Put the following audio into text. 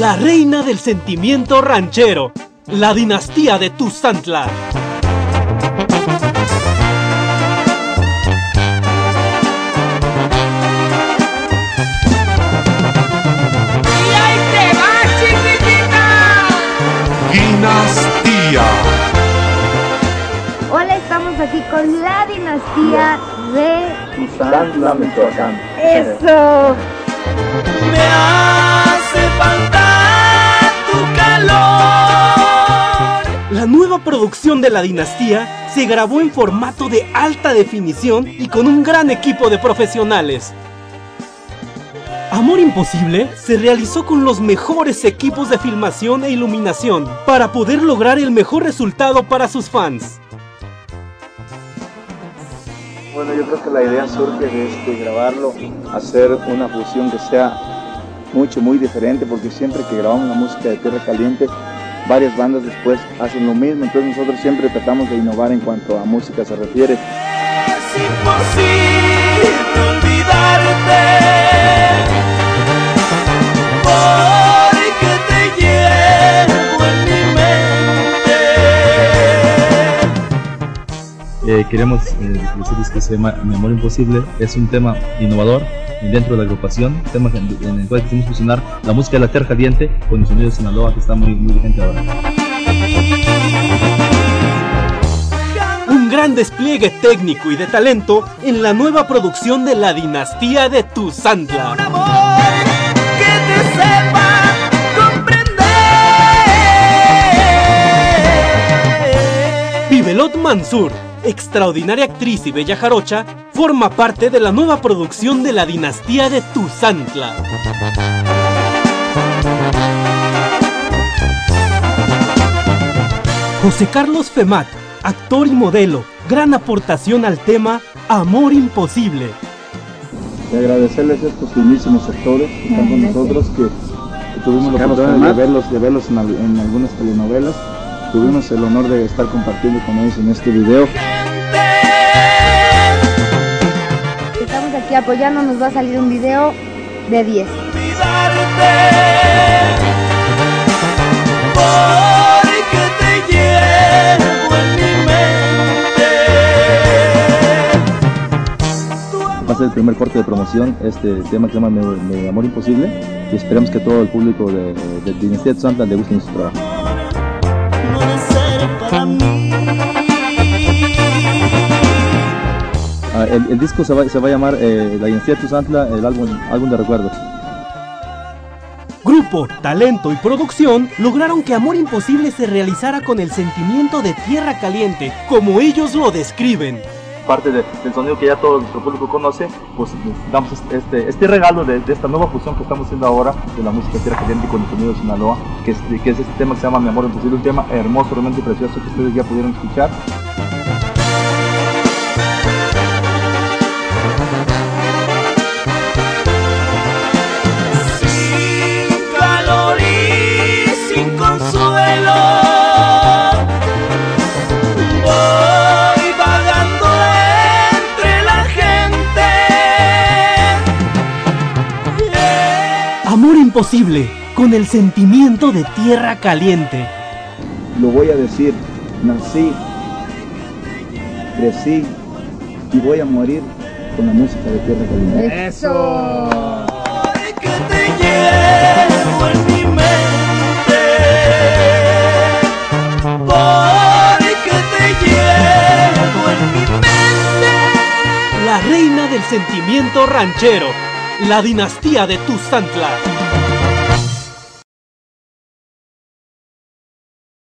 La reina del sentimiento ranchero, la dinastía de Tuzantla. Dinastía. Hola, estamos aquí con la dinastía de Tuzantla, Michoacán. ¡Eso! Me hace falta tu calor. La nueva producción de la dinastía se grabó en formato de alta definición y con un gran equipo de profesionales. Amor Imposible se realizó con los mejores equipos de filmación e iluminación para poder lograr el mejor resultado para sus fans. Bueno, yo creo que la idea surge de grabarlo, hacer una fusión que sea muy diferente, porque siempre que grabamos la música de Tierra Caliente, varias bandas después hacen lo mismo, entonces nosotros siempre tratamos de innovar en cuanto a música se refiere. Es imposible olvidarte. Queremos decirles que se llama Mi Amor Imposible, es un tema innovador dentro de la agrupación, tema en el cual quisimos fusionar la música de la Tierra Caliente con el sonido de Sinaloa, que está muy vigente ahora. Un gran despliegue técnico y de talento en la nueva producción de la dinastía de Tuzantla. Un amor que te sepa comprender. Bibelot Mansur, extraordinaria actriz y bella jarocha, forma parte de la nueva producción de la dinastía de Tuzantla. José Carlos Femat, actor y modelo, gran aportación al tema Amor Imposible. Y agradecerles a estos finísimos actores que están con nosotros, que tuvimos la oportunidad de verlos en algunas telenovelas. Tuvimos el honor de estar compartiendo con ellos en este video. Estamos aquí apoyando, nos va a salir un video de 10. Va a ser el primer corte de promoción, este tema que se llama Mi Amor Imposible, y esperamos que todo el público de Dinastía de Tuzantla le guste su trabajo. El disco se va a llamar La Dinastía de Tuzantla, el álbum de recuerdos. Grupo, talento y producción lograron que Amor Imposible se realizara con el sentimiento de Tierra Caliente, como ellos lo describen. Parte del sonido que ya todo nuestro público conoce, pues damos este regalo de esta nueva fusión que estamos haciendo ahora de la música de Tierra Caliente con el sonido de Sinaloa, que es este tema que se llama Mi Amor Imposible, un tema hermoso, realmente precioso, que ustedes ya pudieron escuchar. Sin calor y sin consuelo. Amor Imposible, con el sentimiento de Tierra Caliente. Lo voy a decir, nací, crecí y voy a morir con la música de Tierra Caliente. ¡Eso! Que te llevo en mi mente, porque te llevo en mi mente. La reina del sentimiento ranchero, la dinastía de Tuzantla.